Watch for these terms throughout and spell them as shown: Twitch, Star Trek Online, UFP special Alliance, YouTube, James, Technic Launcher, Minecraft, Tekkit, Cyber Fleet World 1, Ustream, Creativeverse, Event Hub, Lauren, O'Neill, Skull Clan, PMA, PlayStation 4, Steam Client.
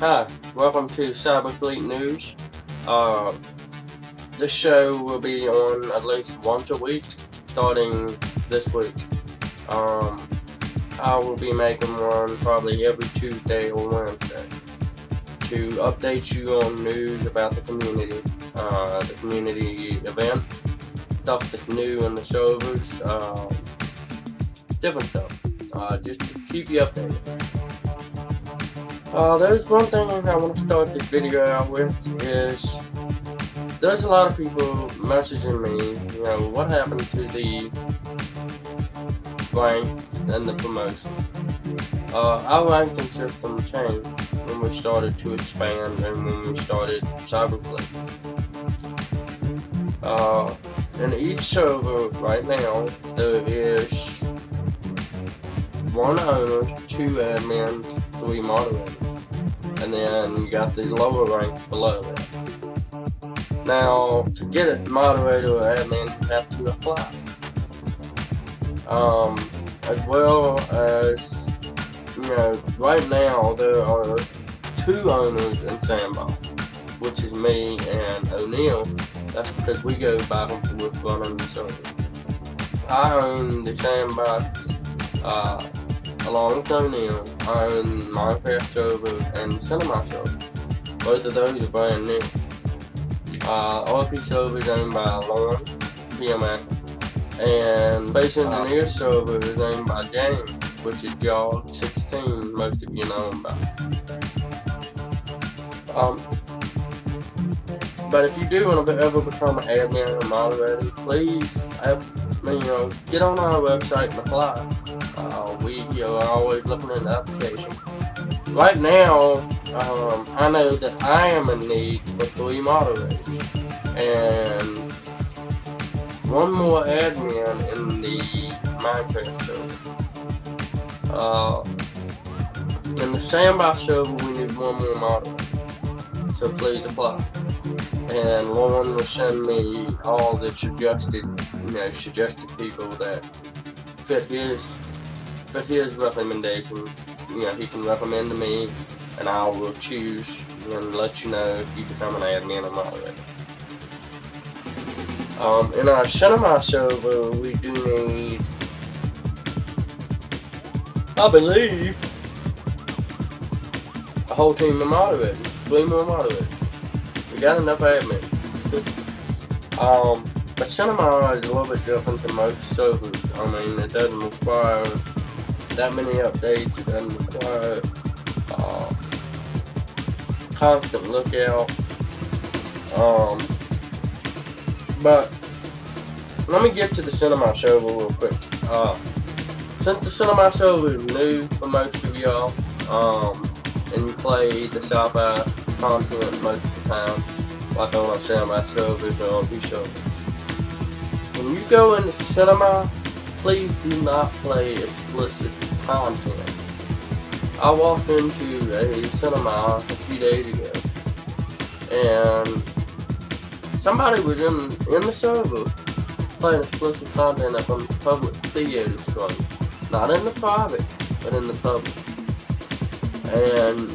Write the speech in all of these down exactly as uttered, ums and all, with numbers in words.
Hi, welcome to Cyber Fleet News. Uh, this show will be on at least once a week, starting this week. Um, I will be making one probably every Tuesday or Wednesday to update you on news about the community, uh, the community event, stuff that's new on the servers, uh, different stuff, uh, just to keep you updated. Uh, there's one thing I want to start this video out with is there's a lot of people messaging me, you know, what happened to the ranks and the promotion. Uh, our ranking system changed when we started to expand and when we started Cyber Fleet. Uh, in each server right now, there is one owner, two admins, three moderators. And then you got the lower ranks below that. Now, to get a moderator or admin, you have to apply. Um, as well as, you know, right now there are two owners in Sandbox, which is me and O'Neill. That's because we go back and forth running the server. I own the Sandbox, uh, along with O'Neill. I own Minecraft server and Cinema server. Both of those are brand new. Uh, R P server is owned by Lauren, P M A, and Base Engineer server is owned by James, which is Jaws sixteen, most of you know him by. Um, but if you do want to ever become an admin or moderator, please, you know, get on our website and apply. Uh, we are always looking at the application. Right now, um, I know that I am in need for three moderators and one more admin in the Minecraft server. Uh, in the Sandbox server, we need one more moderator, so please apply. And Lauren will send me all the suggested, you know, suggested people that fit his. But his recommendation, you know, he can recommend to me, and I will choose and let you know if you become an admin or moderator. Um, in our Cinema server, we do need, I believe, a whole team of moderators, three more moderators. We got enough admins. um, but Cinema is a little bit different than most servers. I mean, it doesn't require that many updates. It doesn't require uh, constant lookout. Um, but let me get to the Cinema server real quick. Uh, since the Cinema server is new for most of y'all, um, and you play the sci-fi content most of the time, like on our Cinema servers or R P servers, when you go into Cinema, please do not play explicit content. I walked into a Cinema a few days ago, and somebody was in, in the server playing explicit content up on the public theater screen. Not in the private, but in the public. And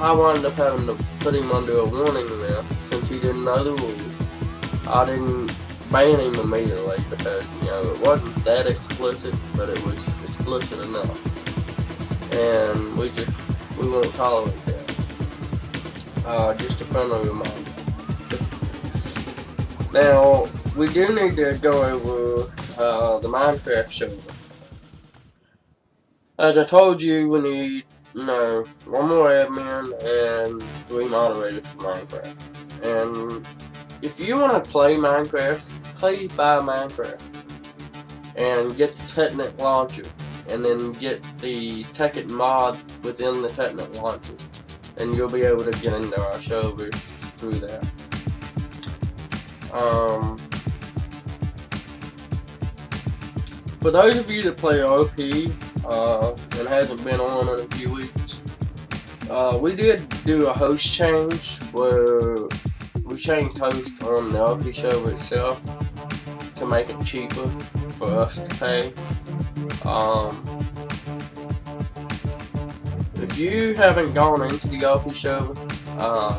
I wound up having to put him under a warning there, since he didn't know the rules. I didn't ban him immediately because, you know, it wasn't that explicit, but it was explicit enough, and we just we won't tolerate that. Uh, just a friendly reminder. Now we do need to go over uh, the Minecraft server. As I told you, we need, you know, one more admin and three moderators for Minecraft. And if you want to play Minecraft, play by Minecraft, and get the Technic Launcher, and then get the Tekkit mod within the Technic Launcher, and you'll be able to get into our servers through that. Um, For those of you that play O P uh, and hasn't been on in a few weeks, uh, we did do a host change where we changed host on the O P server itself to make it cheaper for us to pay. Um, if you haven't gone into the O P server, uh,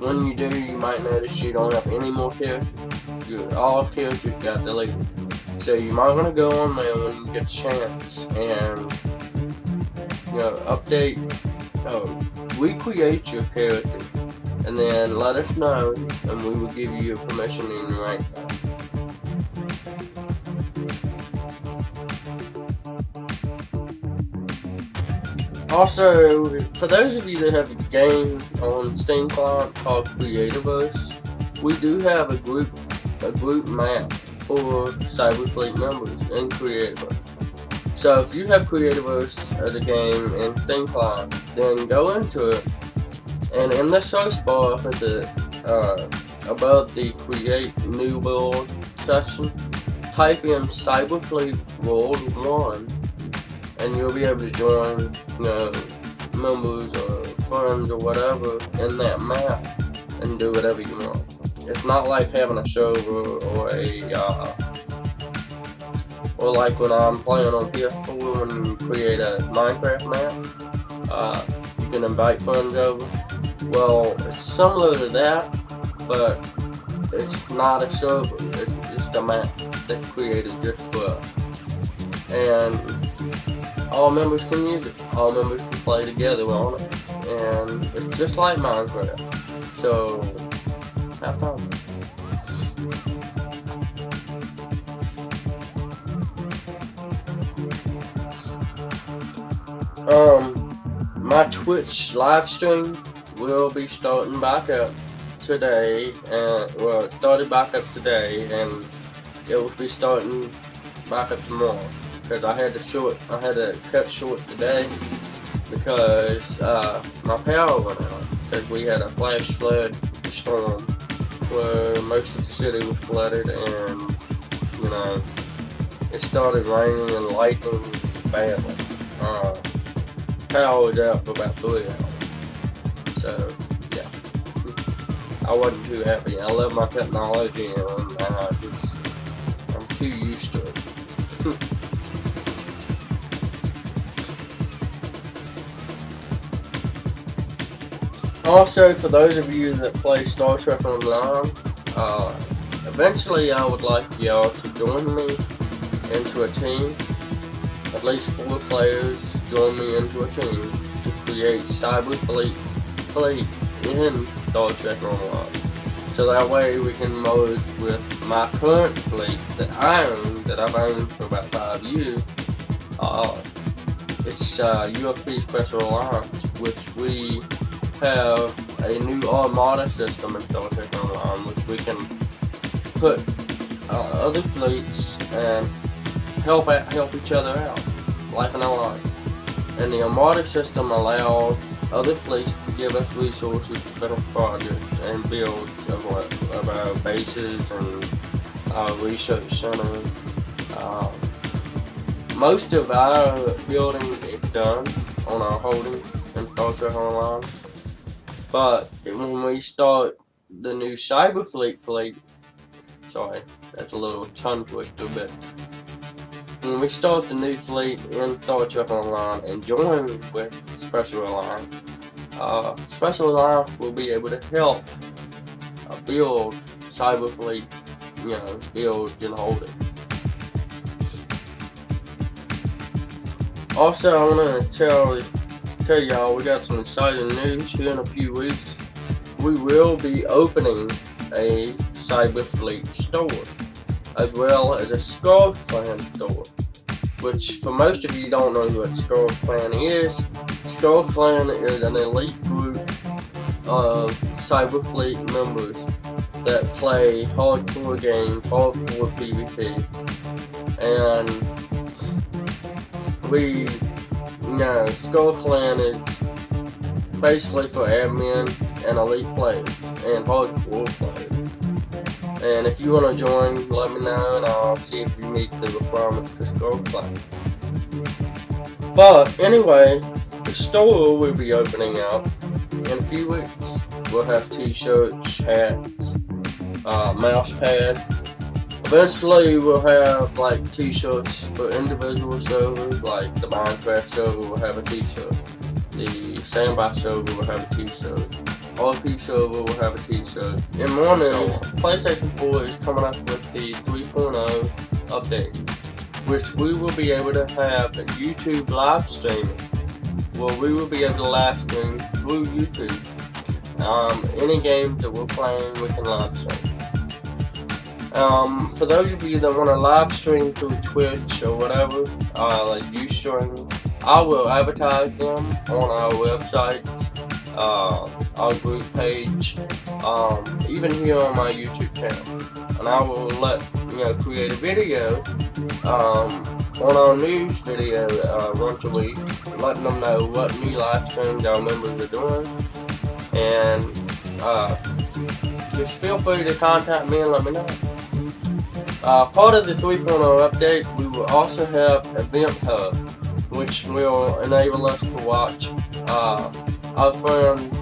when you do, you might notice you don't have any more characters. You, all characters got deleted. So you might want to go on there when you get a chance and, you know, update, oh, recreate your character, and then let us know and we will give you your permission in your right time. Also, for those of you that have a game on Steam Client called Creativeverse, we do have a group, a group map for Cyber Fleet members in Creativeverse. So if you have Creativeverse as a game and Steam Client, then go into it, and in the search bar up at the uh, above the Create New World section, type in Cyber Fleet World one, and you'll be able to join, you know, members or friends or whatever in that map and do whatever you want. It's not like having a server or a, uh, or like when I'm playing on P S four, when you create a Minecraft map, uh, you can invite friends over. Well, it's similar to that, but it's not a server, it's just a map that's created just for us. And all members can use it, all members can play together on it, and it's just like Minecraft. So, have fun. Um, my Twitch live stream will be starting back up today, and well, it started back up today, and it will be starting back up tomorrow. Because I had to short, I had to cut short today because uh, my power went out because we had a flash flood storm where most of the city was flooded, and, you know, it started raining and lightning badly. Uh, power was out for about three hours. So, yeah. I wasn't too happy. I love my technology, and I just, I'm too used to it. Also, for those of you that play Star Trek Online, uh, eventually I would like y'all to join me into a team. At least four players join me into a team to create Cyber Fleet Fleet in Star Trek Online. So that way we can merge with my current fleet that I own, that I've owned for about five years. Uh, it's uh, U F P Special Alliance, which we have a new armada system in Star Trek Online, which we can put uh, other fleets and help out, help each other out, like an alliance. And the armada system allows other fleets to give us resources to finish projects and build of, of our bases and our research center. Uh, most of our building is done on our holding in Star Trek Online. But when we start the new Cyber Fleet fleet, sorry, that's a little tongue twister, but when we start the new fleet in Star Trek Online and join with Special Alliance, uh, Special Alliance will be able to help uh, build Cyber Fleet, you know, build and hold it. Also, I want to tell tell y'all, we got some exciting news here in a few weeks. We will be opening a Cyber Fleet store, as well as a Skull Clan store, which for most of you don't know what Skull Clan is. Skull Clan is an elite group of Cyber Fleet members that play hardcore games, hardcore PvP, and we No, Skull Clan is basically for admin and elite players and hardcore players. And if you want to join, let me know, and I'll see if you meet the requirements for Skull Clan. But anyway, the store will be opening up in a few weeks. We'll have t-shirts, hats, uh, mouse pad. Eventually we'll have like t-shirts for individual servers, like the Minecraft server will have a t-shirt, the Sandbox server will have a t-shirt, R P server will have a t-shirt. And more news, PlayStation four is coming up with the three point oh update, which we will be able to have a YouTube live stream. Well, we will be able to live stream through YouTube. Um, any game that we're playing, we can live stream. Um, for those of you that want to live stream through Twitch or whatever, uh, like Ustream, I will advertise them on our website, uh, our group page, um, even here on my YouTube channel. And I will let, you know, create a video, um, on our news video, uh, once a week, letting them know what new live streams our members are doing, and, uh, just feel free to contact me and let me know. Uh, part of the three point oh update, we will also have Event Hub, which will enable us to watch uh, our friends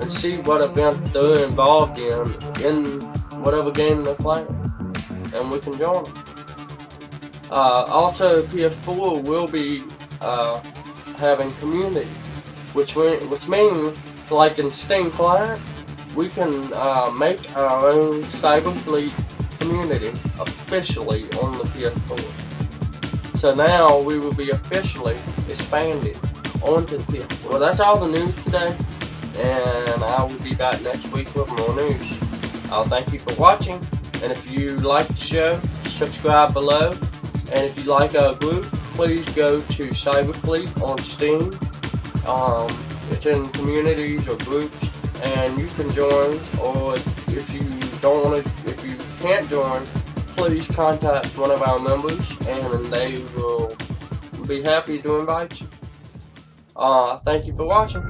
and see what event they're involved in, in whatever game they're playing, and we can join them. Uh, also, P S four will be uh, having community, which, we, which means, like in Steam Client, we can uh, make our own Cyber Fleet community officially on the P S four. So now we will be officially expanded onto the P S four. Well, that's all the news today, and I will be back next week with more news. I'll thank you for watching, and if you like the show, subscribe below, and if you like our group, please go to Cyber Fleet on Steam. Um, it's in communities or groups, and you can join, or if you don't want to, if you can't join, please contact one of our members and they will be happy to invite you. Uh, thank you for watching.